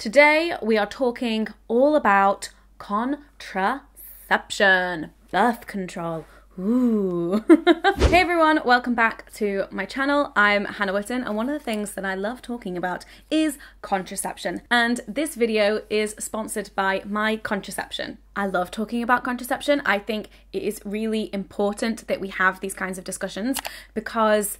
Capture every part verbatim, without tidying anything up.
Today we are talking all about contraception, birth control. Ooh. Hey everyone, welcome back to my channel. I'm Hannah Witton, and one of the things that I love talking about is contraception. And this video is sponsored by My Contraception. I love talking about contraception. I think it is really important that we have these kinds of discussions because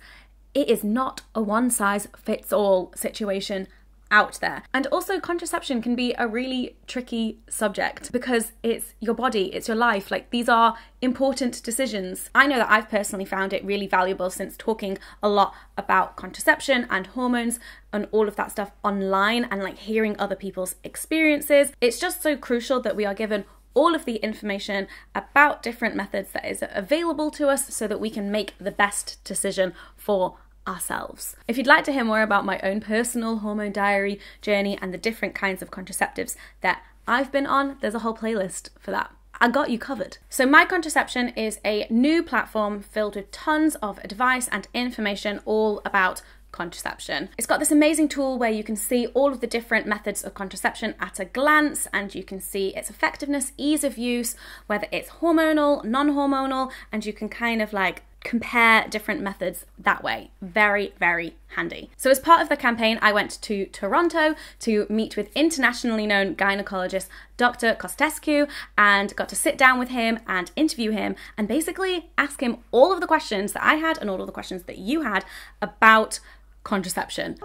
it is not a one-size-fits-all situation out there. And also, contraception can be a really tricky subject because it's your body, it's your life. Like, these are important decisions. I know that I've personally found it really valuable since talking a lot about contraception and hormones and all of that stuff online and like hearing other people's experiences. It's just so crucial that we are given all of the information about different methods that is available to us so that we can make the best decision for ourselves. If you'd like to hear more about my own personal hormone diary journey and the different kinds of contraceptives that I've been on, there's a whole playlist for that. I got you covered. So My Contraception is a new platform filled with tons of advice and information all about contraception. It's got this amazing tool where you can see all of the different methods of contraception at a glance, and you can see its effectiveness, ease of use, whether it's hormonal, non-hormonal, and you can kind of like compare different methods that way. Very, very handy. So as part of the campaign, I went to Toronto to meet with internationally known gynecologist Doctor Costescu and got to sit down with him and interview him and basically ask him all of the questions that I had and all of the questions that you had about contraception.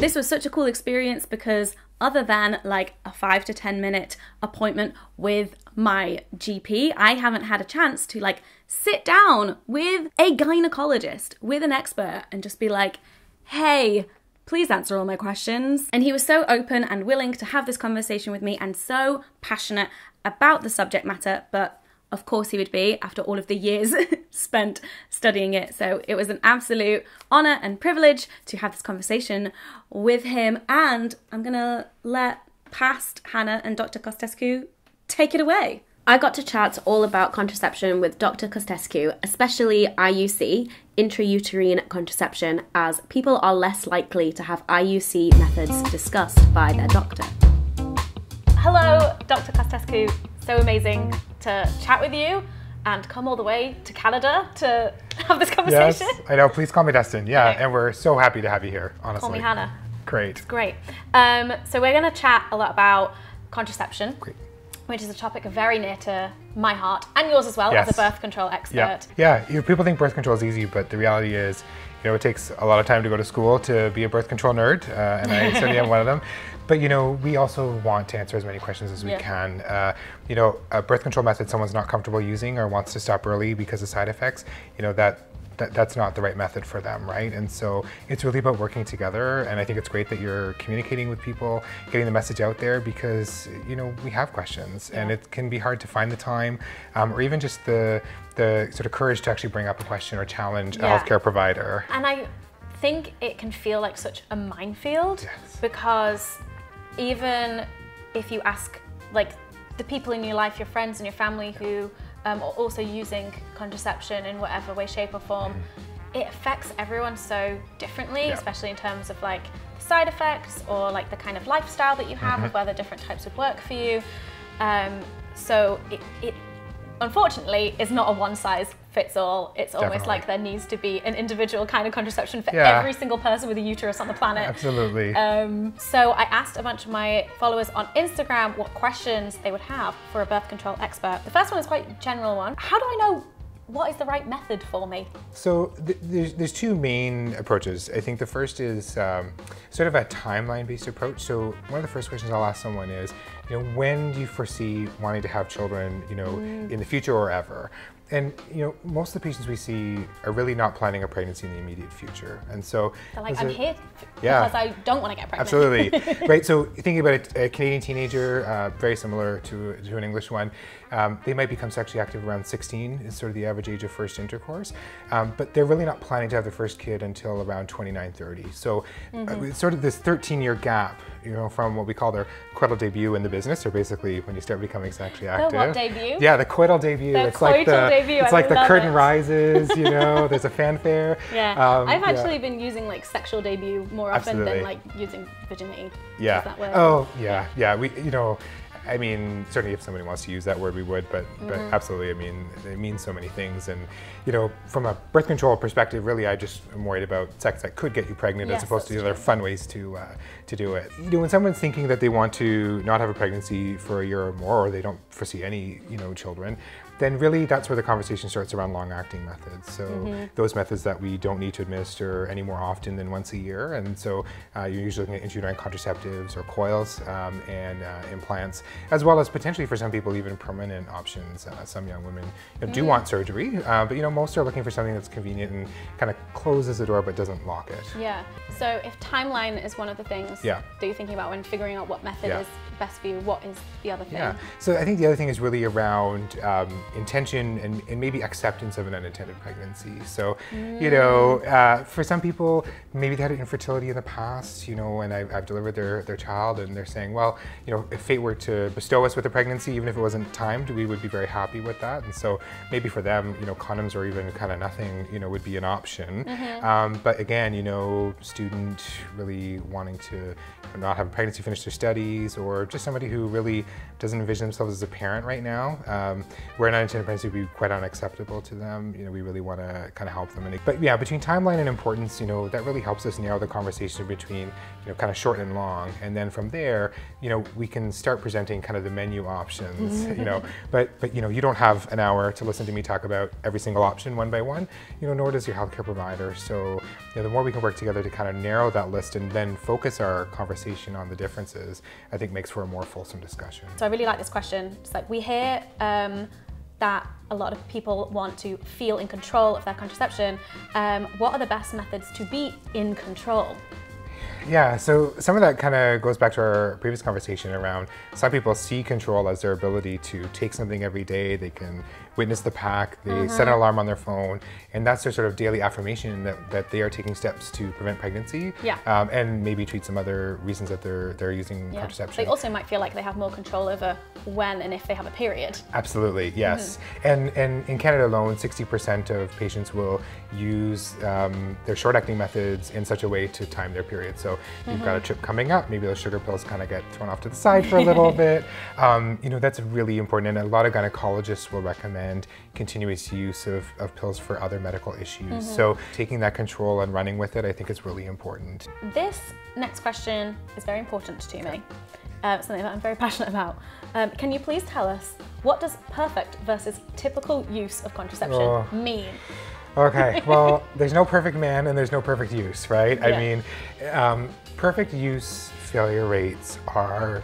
This was such a cool experience because other than like a five to ten minute appointment with my G P, I haven't had a chance to like sit down with a gynecologist, with an expert, and just be like, hey, please answer all my questions. And he was so open and willing to have this conversation with me and so passionate about the subject matter, but of course he would be after all of the years spent studying it. So it was an absolute honor and privilege to have this conversation with him. And I'm gonna let past Hannah and Doctor Costescu take it away. I got to chat all about contraception with Doctor Costescu, especially I U C, intrauterine contraception, as people are less likely to have I U C methods discussed by their doctor. Hello, Doctor Costescu. So amazing to chat with you and come all the way to Canada to have this conversation. Yes, I know. Please call me Destin. Yeah, okay. And we're so happy to have you here, honestly. Call me Hannah. Great. It's great. Um, so we're going to chat a lot about contraception, great. which is a topic very near to my heart and yours as well, yes. as a birth control expert. Yeah, yeah. You know, people think birth control is easy, but the reality is, you know, it takes a lot of time to go to school to be a birth control nerd, uh, and I certainly am one of them. But, you know, we also want to answer as many questions as we yeah. can. Uh, you know, a birth control method someone's not comfortable using or wants to stop early because of side effects, you know, that, that that's not the right method for them, right? And so it's really about working together. And I think it's great that you're communicating with people, getting the message out there, because, you know, we have questions yeah. and it can be hard to find the time um, or even just the, the sort of courage to actually bring up a question or challenge yeah. a healthcare provider. And I think it can feel like such a minefield yes. because even if you ask like the people in your life, your friends and your family who um, are also using contraception in whatever way, shape or form, mm-hmm. it affects everyone so differently, yeah. especially in terms of like side effects or like the kind of lifestyle that you have, mm-hmm. whether different types would work for you. Um, so it, it unfortunately is not a one size fits all. It's almost Definitely. like there needs to be an individual kind of contraception for yeah. every single person with a uterus on the planet. Absolutely. Um, so I asked a bunch of my followers on Instagram what questions they would have for a birth control expert. The first one is quite a general one. How do I know what is the right method for me? So th there's, there's two main approaches. I think the first is um, sort of a timeline-based approach. So one of the first questions I'll ask someone is, you know, when do you foresee wanting to have children, you know, mm. in the future or ever? And, you know, most of the patients we see are really not planning a pregnancy in the immediate future. And so... They're like, I'm a, here yeah, because I don't want to get pregnant. Absolutely. Right, so thinking about a, a Canadian teenager, uh, very similar to, to an English one, um, they might become sexually active around sixteen, is sort of the average age of first intercourse. Um, but they're really not planning to have their first kid until around twenty-nine, thirty. So mm-hmm. uh, sort of this thirteen year gap, you know, from what we call their coital debut in the business, or basically when you start becoming sexually active. The what debut? Yeah, the coital debut. The it's coital like the, debut. debut. It's I like love the curtain it. rises, you know, there's a fanfare. Yeah, um, I've actually yeah. been using like sexual debut more often Absolutely. than like using virginity. Yeah. That word. Oh yeah, yeah. We, you know, I mean, certainly if somebody wants to use that word, we would, but, mm-hmm. but absolutely, I mean, it means so many things. And, you know, from a birth control perspective, really, I just am worried about sex that could get you pregnant yes, as opposed to the other fun ways to uh, to do it. You know, when someone's thinking that they want to not have a pregnancy for a year or more, or they don't foresee any, you know, children, then really that's where the conversation starts around long-acting methods. So mm-hmm. those methods that we don't need to administer any more often than once a year. And so uh, you're usually looking at intrauterine contraceptives or coils um, and uh, implants, as well as potentially for some people even permanent options. Uh, some young women you know, do mm-hmm. want surgery, uh, but you know most are looking for something that's convenient and kind of closes the door but doesn't lock it. Yeah. So if timeline is one of the things yeah. that you're thinking about when figuring out what method yeah. is best for you, what is the other thing? Yeah. So I think the other thing is really around um, intention and, and maybe acceptance of an unintended pregnancy. So, mm. you know, uh, for some people, maybe they had infertility in the past, you know, and I've, I've delivered their, their child and they're saying, well, you know, if fate were to bestow us with a pregnancy, even if it wasn't timed, we would be very happy with that. And so maybe for them, you know, condoms or even kind of nothing, you know, would be an option. Mm-hmm. um, but again, you know, student really wanting to not have a pregnancy, finish their studies, or just somebody who really doesn't envision themselves as a parent right now, um, where an unintended pregnancy would be quite unacceptable to them. You know, we really want to kind of help them. And it, but yeah, between timeline and importance, you know, that really helps us narrow the conversation between, you know, kind of short and long. And then from there, you know, we can start presenting kind of the menu options, you know, but, but, you know, you don't have an hour to listen to me talk about every single option one by one, you know, nor does your healthcare provider. So, you know, the more we can work together to kind of narrow that list and then focus our conversation on the differences, I think makes for a more fulsome discussion. So I really like this question. It's like we hear um, that a lot of people want to feel in control of their contraception. Um, what are the best methods to be in control? Yeah, so some of that kind of goes back to our previous conversation around some people see control as their ability to take something every day. They can witness the pack, they mm-hmm. set an alarm on their phone, and that's their sort of daily affirmation that, that they are taking steps to prevent pregnancy yeah. um, and maybe treat some other reasons that they're, they're using yeah. contraception. They also might feel like they have more control over when and if they have a period. Absolutely, yes. Mm-hmm. And, and in Canada alone, sixty percent of patients will use um, their short-acting methods in such a way to time their period. So you've mm-hmm. got a trip coming up, maybe those sugar pills kind of get thrown off to the side for a little bit. Um, you know, that's really important, and a lot of gynecologists will recommend continuous use of, of pills for other medical issues. Mm-hmm. So taking that control and running with it, I think is really important. This next question is very important to me. Uh, something that I'm very passionate about. Um, can you please tell us, what does perfect versus typical use of contraception oh. mean? Okay, well, there's no perfect man and there's no perfect use, right? Yeah. I mean, um, perfect use failure rates are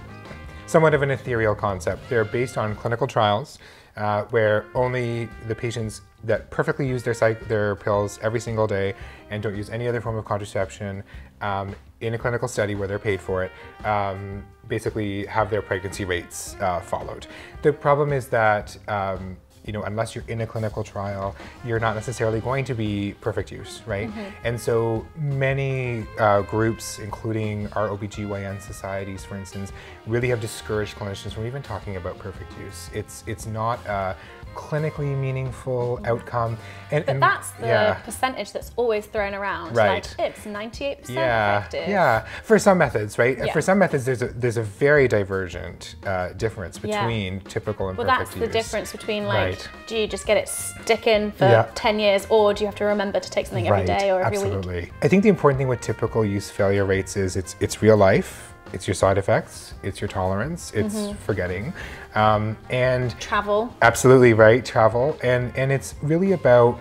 somewhat of an ethereal concept. They're based on clinical trials uh, where only the patients that perfectly use their, psych their pills every single day and don't use any other form of contraception um, in a clinical study where they're paid for it, um, basically have their pregnancy rates uh, followed. The problem is that um, you know, unless you're in a clinical trial, you're not necessarily going to be perfect use, right? Mm-hmm. And so many uh, groups, including our O B G Y N societies, for instance, really have discouraged clinicians from even talking about perfect use. It's, it's not a clinically meaningful outcome. And, but and, that's the yeah. percentage that's always thrown around. Right. Like, it's ninety-eight percent yeah. effective. Yeah, for some methods, right? Yeah. For some methods, there's a, there's a very divergent uh, difference between yeah. typical and well, perfect use. Well, that's the difference between like, right. do you just get it stick in for yeah. ten years, or do you have to remember to take something every right. day or every Absolutely. week? I think the important thing with typical use failure rates is it's, it's real life, it's your side effects, it's your tolerance, it's mm-hmm. forgetting. Um, and travel. Absolutely, right, travel. And, and it's really about,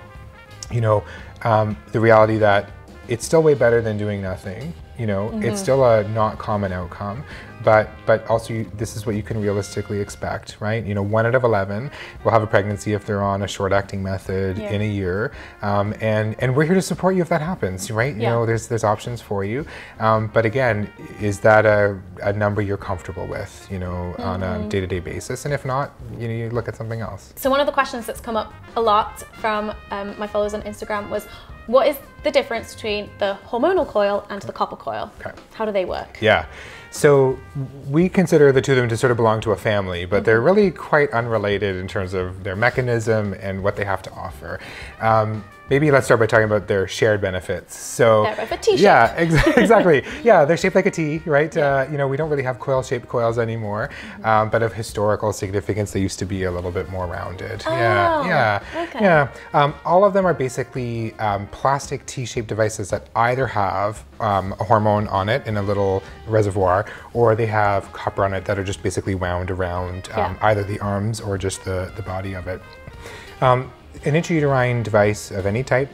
you know, um, the reality that it's still way better than doing nothing. You know, mm-hmm. it's still a not common outcome, but but also you, this is what you can realistically expect, right? You know, one out of eleven will have a pregnancy if they're on a short-acting method yeah. in a year, um, and and we're here to support you if that happens, right? You yeah. know, there's there's options for you, um, but again, is that a, a number you're comfortable with, you know, mm-hmm. on a day-to-day basis? And if not, you know, you look at something else. So one of the questions that's come up a lot from um, my followers on Instagram was, what is the difference between the hormonal coil and the copper coil. Okay. How do they work? Yeah. So we consider the two of them to sort of belong to a family, but they're really quite unrelated in terms of their mechanism and what they have to offer. Um, maybe let's start by talking about their shared benefits. So they're both a T-shape. Yeah, ex exactly. Yeah, they're shaped like a T, right? Yeah. Uh, you know, we don't really have coil-shaped coils anymore, mm-hmm. um, but of historical significance, they used to be a little bit more rounded. Oh, yeah, yeah, okay. yeah. Um, all of them are basically um, plastic T-shaped devices that either have um, a hormone on it in a little reservoir, or they have copper on it that are just basically wound around um, yeah. either the arms or just the, the body of it. Um, an intrauterine device of any type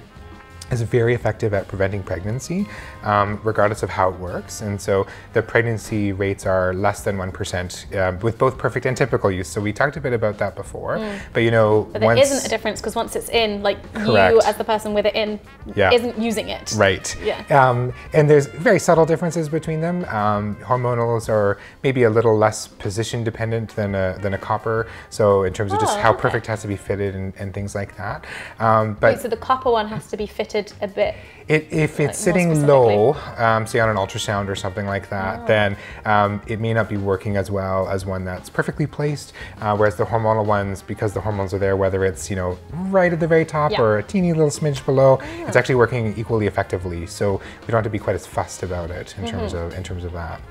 is very effective at preventing pregnancy, um, regardless of how it works. And so the pregnancy rates are less than one percent uh, with both perfect and typical use. So we talked a bit about that before, mm. but you know- But there isn't a difference, because once it's in, like correct. you as the person with it in yeah. isn't using it. Right. Yeah. Um, and there's very subtle differences between them. Um, hormonals are maybe a little less position dependent than a, than a copper. So in terms of just oh, how okay. perfect has to be fitted and, and things like that. Um, but Wait, so the copper one has to be fitted a bit. It, if like it's sitting low, um, say on an ultrasound or something like that, oh. then um, it may not be working as well as one that's perfectly placed. Uh, whereas the hormonal ones, because the hormones are there, whether it's, you know, right at the very top yeah. or a teeny little smidge below, oh. it's actually working equally effectively. So we don't have to be quite as fussed about it in mm-hmm. terms of in terms of that.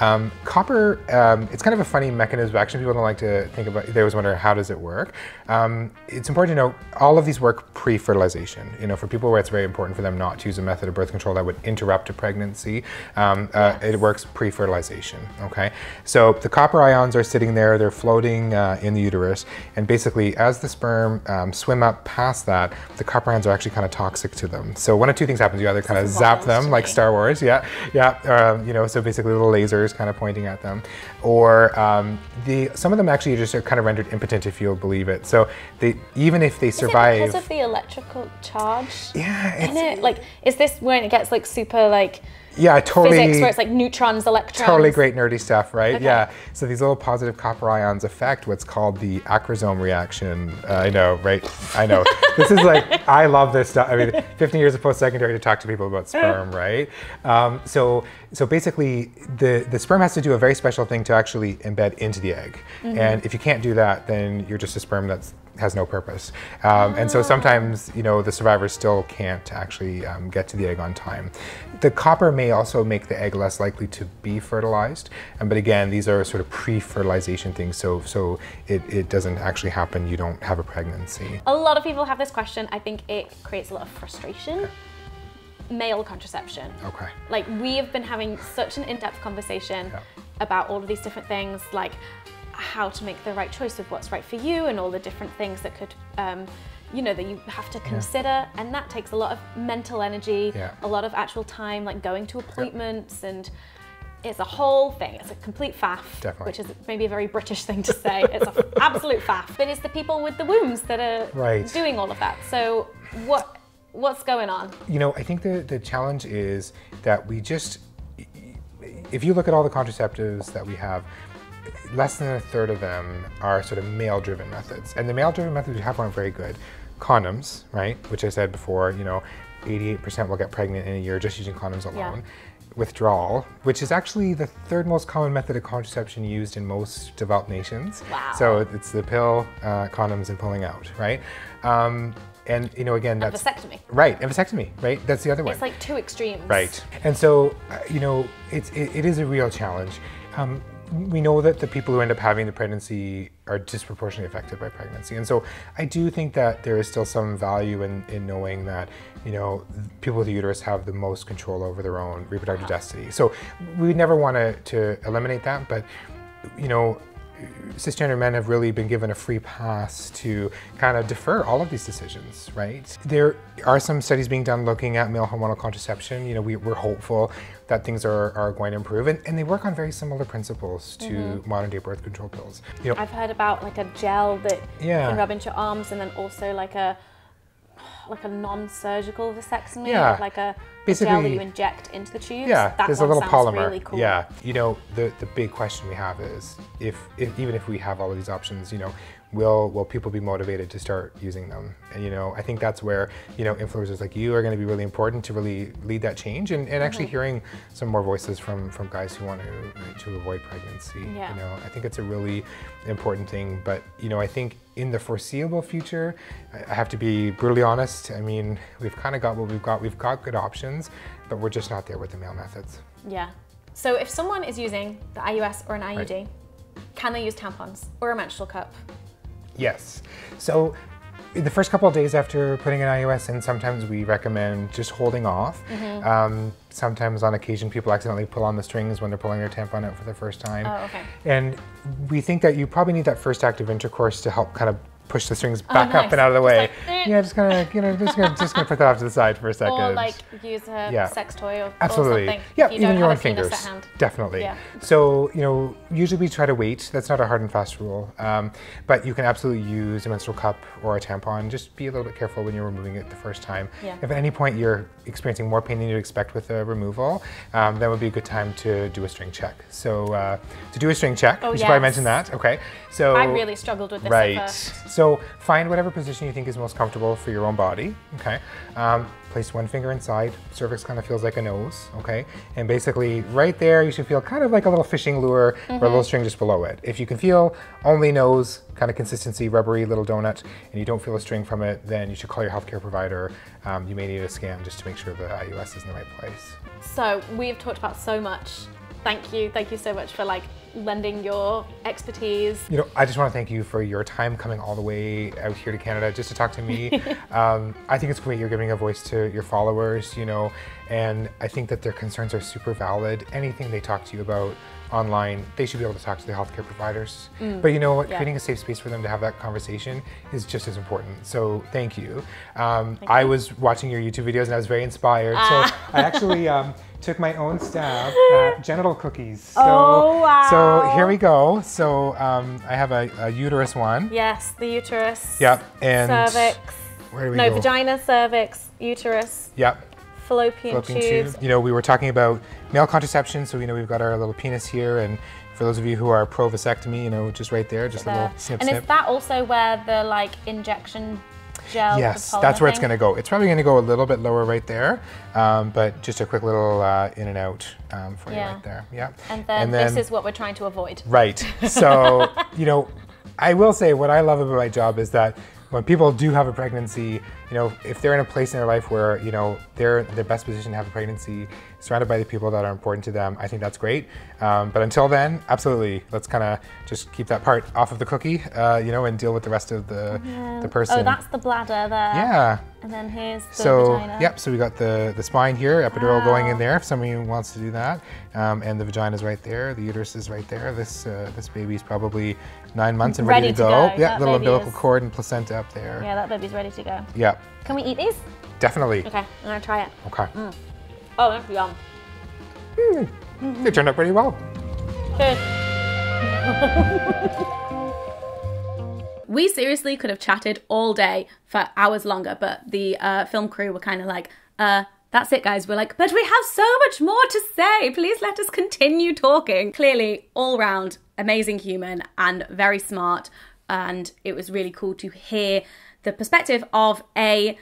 Um, copper, um, it's kind of a funny mechanism of action. People don't like to think about. They always wonder, how does it work? Um, it's important to know all of these work pre-fertilization. You know, for people where it's very important for them not to use a method of birth control that would interrupt a pregnancy. Um, yes. uh, it works pre-fertilization, okay? So the copper ions are sitting there, they're floating uh, in the uterus, and basically as the sperm um, swim up past that, the copper ions are actually kind of toxic to them. So one of two things happens. You either kind of zap them like Star Wars, yeah, yeah, um, you know, so basically little lasers kind of pointing at them. Or um, the some of them actually just are kind of rendered impotent, if you'll believe it. So they, even if they survive- Is it because of the electrical charge? Yeah. Isn't it? Like, is this when it gets like super like yeah, totally, physics where it's like neutrons, electrons? Totally great nerdy stuff, right? Okay. Yeah. So these little positive copper ions affect what's called the acrosome reaction. Uh, I know, right? I know. This is like, I love this stuff. I mean, fifteen years of post-secondary to talk to people about sperm, right? Um, so so basically, the, the sperm has to do a very special thing to actually embed into the egg. Mm-hmm. And if you can't do that, then you're just a sperm that's has no purpose. Um, and so sometimes, you know, the survivors still can't actually um, get to the egg on time. The copper may also make the egg less likely to be fertilized. Um, but again, these are sort of pre-fertilization things. So, so it, it doesn't actually happen. You don't have a pregnancy. A lot of people have this question. I think it creates a lot of frustration. Okay. Male contraception. Okay. Like, we have been having such an in-depth conversation yeah. about all of these different things, like how to make the right choice with what's right for you and all the different things that could, um, you know, that you have to consider. Yeah. And that takes a lot of mental energy, yeah. a lot of actual time, like going to appointments yeah. and it's a whole thing. It's a complete faff, Definitely. which is maybe a very British thing to say. It's an absolute faff. But it's the people with the wombs that are right. doing all of that. So what what's going on? You know, I think the, the challenge is that we just, if you look at all the contraceptives that we have, less than a third of them are sort of male-driven methods. And the male-driven methods we have aren't very good. Condoms, right? Which I said before, you know, eighty-eight percent will get pregnant in a year just using condoms alone. Yeah. Withdrawal, which is actually the third most common method of contraception used in most developed nations. Wow. So it's the pill, uh, condoms, and pulling out, right? Um, And, you know, again, that's... And vasectomy. Right, and vasectomy, right? That's the other one. It's like two extremes. Right. And so, uh, you know, it's, it, it is a real challenge. Um, we know that the people who end up having the pregnancy are disproportionately affected by pregnancy. And so I do think that there is still some value in, in knowing that, you know, people with the uterus have the most control over their own reproductive wow. destiny. So we would never want to, to eliminate that, but, you know, cisgender men have really been given a free pass to kind of defer all of these decisions, right? There are some studies being done looking at male hormonal contraception. You know, we, we're hopeful that things are, are going to improve, and, and they work on very similar principles to mm-hmm. modern day birth control pills. You know, I've heard about like a gel that yeah. you can rub into your arms, and then also like a like a non-surgical vasectomy, yeah. like a Basically, gel that you inject into the tubes. Yeah, that there's a little polymer. Really cool. Yeah, you know, the the big question we have is if, if even if we have all of these options, you know, will will people be motivated to start using them? And you know, I think that's where, you know, influencers like you are going to be really important to really lead that change, and, and actually mm-hmm. hearing some more voices from from guys who want to to avoid pregnancy. Yeah. You know, I think it's a really important thing. But you know, I think in the foreseeable future, I have to be brutally honest. I mean, we've kind of got what we've got. We've got good options, but we're just not there with the male methods. Yeah. So if someone is using the I U S or an I U D, right. can they use tampons or a menstrual cup? Yes. So the first couple of days after putting an I U S in, sometimes we recommend just holding off. Mm-hmm. um, sometimes on occasion people accidentally pull on the strings when they're pulling their tampon out for the first time. Oh, okay. And we think that you probably need that first act of intercourse to help kind of push the strings back oh, nice. up and out of the way. Just like, yeah, just gonna, you know, just gonna, just gonna put that off to the side for a second. Or like use a yeah. sex toy or, Absolutely. or something. Yeah, you even your own fingers. Hand. Definitely. Yeah. So, you know, usually we try to wait. That's not a hard and fast rule. Um, but you can absolutely use a menstrual cup or a tampon. Just be a little bit careful when you're removing it the first time. Yeah. If at any point you're experiencing more pain than you'd expect with a removal, um, that would be a good time to do a string check. So, uh, to do a string check, oh, you should yes. probably mention that. Okay. So, I really struggled with this. Right. At So find whatever position you think is most comfortable for your own body, okay? Um, place one finger inside, cervix kind of feels like a nose, okay? And basically right there, you should feel kind of like a little fishing lure mm-hmm. or a little string just below it. If you can feel only nose, kind of consistency, rubbery little donut, and you don't feel a string from it, then you should call your healthcare provider. Um, you may need a scan just to make sure the I U S is in the right place. So we've talked about so much. Thank you, thank you so much for like lending your expertise. You know, I just want to thank you for your time coming all the way out here to Canada just to talk to me. um, I think it's great you're giving a voice to your followers, you know, and I think that their concerns are super valid. Anything they talk to you about online, they should be able to talk to the healthcare providers. Mm, but you know what, yeah. creating a safe space for them to have that conversation is just as important. So thank you. Um, thank I you. was watching your YouTube videos and I was very inspired. Ah. So I actually, um, took my own stab at genital cookies. So, oh, wow. So here we go. So um, I have a, a uterus one. Yes, the uterus. Yep. And cervix. Where do we no, go? Vagina, cervix, uterus. Yep. Fallopian, Fallopian tube. tube. You know, we were talking about male contraception, so you know we've got our little penis here, and for those of you who are pro vasectomy, you know, just right there, just there. a little snip, and snip. And is that also where the like injection? Gel, yes, that's where thing. it's going to go. It's probably going to go a little bit lower right there, um, but just a quick little uh, in and out um, for yeah. you right there. Yeah. And then, and then this is what we're trying to avoid. Right. So, you know, I will say what I love about my job is that when people do have a pregnancy, you know, if they're in a place in their life where, you know, they're in their best position to have a pregnancy, surrounded by the people that are important to them, I think that's great. Um, but until then, absolutely, let's kind of just keep that part off of the cookie, uh, you know, and deal with the rest of the, yeah. the person. Oh, that's the bladder there. Yeah. And then here's the so, vagina. Yep, so we got the, the spine here, epidural wow. going in there if somebody wants to do that. Um, and the vagina's right there, the uterus is right there. This uh, this baby's probably nine months and ready, ready to, to go. go. Yeah, little umbilical is... cord and placenta up there. Yeah, that baby's ready to go. Yeah. Can we eat these? Definitely. Okay, I'm gonna try it. Okay. Mm. Oh, that's yum. Mm. Mm-hmm. They turned out pretty well. Good. We seriously could have chatted all day for hours longer, but the uh, film crew were kind of like, uh, that's it, guys. We're like, but we have so much more to say. Please let us continue talking. Clearly, all round, amazing human and very smart. And it was really cool to hear the perspective of a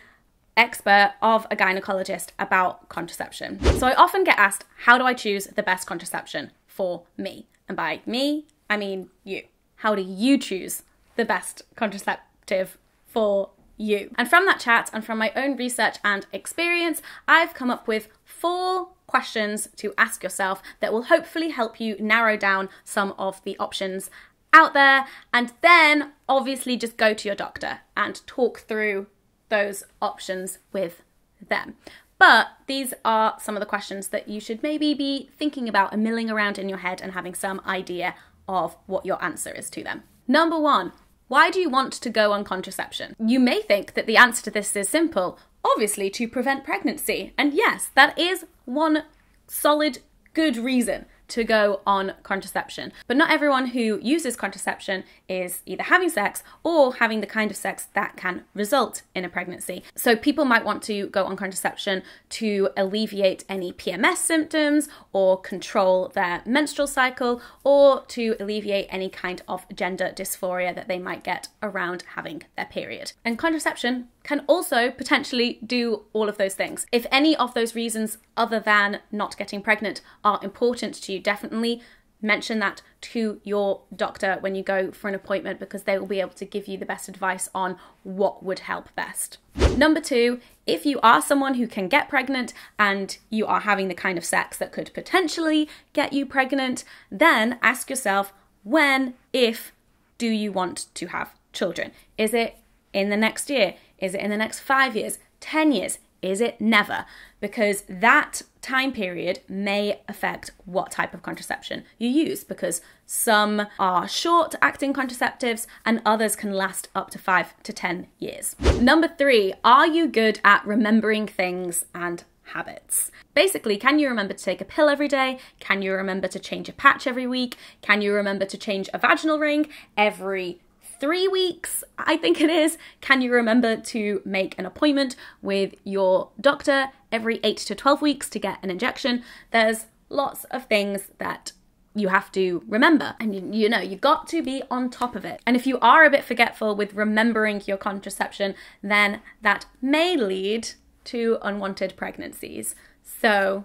expert, of a gynecologist about contraception. So I often get asked, how do I choose the best contraception for me? And by me, I mean you. How do you choose the best contraceptive for you? And from that chat and from my own research and experience, I've come up with four questions to ask yourself that will hopefully help you narrow down some of the options out there. And then obviously just go to your doctor and talk through those options with them. But these are some of the questions that you should maybe be thinking about and milling around in your head and having some idea of what your answer is to them. Number one, why do you want to go on contraception? You may think that the answer to this is simple, obviously to prevent pregnancy. And yes, that is one solid good reason to go on contraception. But not everyone who uses contraception is either having sex or having the kind of sex that can result in a pregnancy. So people might want to go on contraception to alleviate any P M S symptoms or control their menstrual cycle or to alleviate any kind of gender dysphoria that they might get around having their period. And contraception can also potentially do all of those things. If any of those reasons other than not getting pregnant are important to you, definitely mention that to your doctor when you go for an appointment, because they will be able to give you the best advice on what would help best. Number two, if you are someone who can get pregnant and you are having the kind of sex that could potentially get you pregnant, then ask yourself, when, if, do you want to have children? Is it in the next year? Is it in the next five years, ten years? Is it never? Because that time period may affect what type of contraception you use, because some are short-acting contraceptives and others can last up to five to ten years. Number three, are you good at remembering things and habits? Basically, can you remember to take a pill every day? Can you remember to change a patch every week? Can you remember to change a vaginal ring every three weeks, I think it is? Can you remember to make an appointment with your doctor every eight to twelve weeks to get an injection? There's lots of things that you have to remember, and you, you know, you got to be on top of it. And if you are a bit forgetful with remembering your contraception, then that may lead to unwanted pregnancies. So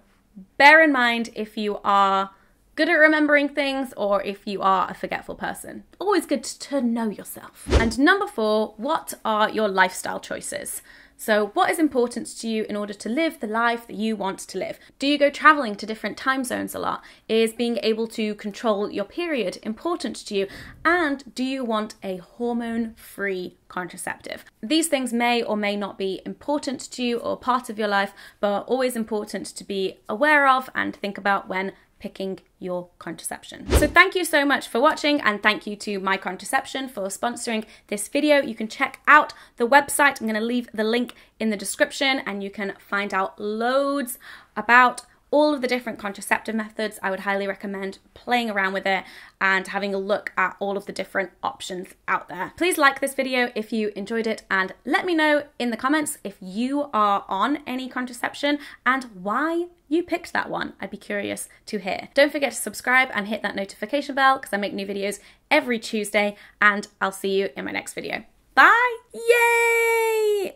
bear in mind if you are good at remembering things or if you are a forgetful person. Always good to know yourself. And number four, what are your lifestyle choices? So what is important to you in order to live the life that you want to live? Do you go traveling to different time zones a lot? Is being able to control your period important to you? And do you want a hormone-free contraceptive? These things may or may not be important to you or part of your life, but always important to be aware of and think about when picking your contraception. So thank you so much for watching, and thank you to My Contraception for sponsoring this video. You can check out the website. I'm going to leave the link in the description, and you can find out loads about all of the different contraceptive methods. I would highly recommend playing around with it and having a look at all of the different options out there. Please like this video if you enjoyed it, and let me know in the comments if you are on any contraception and why you picked that one. I'd be curious to hear. Don't forget to subscribe and hit that notification bell, because I make new videos every Tuesday, and I'll see you in my next video. Bye! Yay!